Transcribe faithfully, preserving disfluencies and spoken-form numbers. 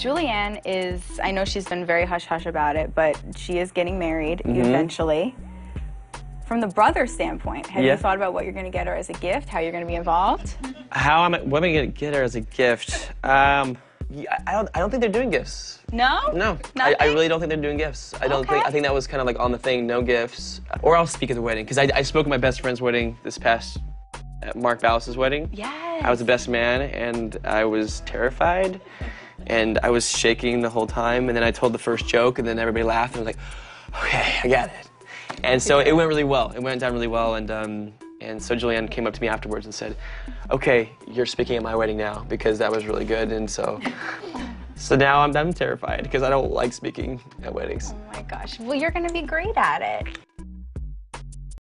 Julianne is, I know she's been very hush-hush about it, but she is getting married mm-hmm. eventually. From the brother standpoint, have yeah. you thought about what you're going to get her as a gift, how you're going to be involved? How am I, what am I going to get her as a gift? Um, I don't, I don't think they're doing gifts. No? No. I, I really don't think they're doing gifts. I don't okay. think, I think that was kind of like on the thing, no gifts. Or I'll speak at the wedding, because I, I spoke at my best friend's wedding this past, at Mark Ballas' wedding. Yes. I was the best man, and I was terrified. And I was shaking the whole time, and then I told the first joke, and then everybody laughed, and I was like, okay, I got it. And so it went really well. It went down really well, and um, and so Julianne came up to me afterwards and said, okay, you're speaking at my wedding now, because that was really good, and so... So now I'm, I'm terrified, because I don't like speaking at weddings. Oh my gosh, well, you're gonna be great at it.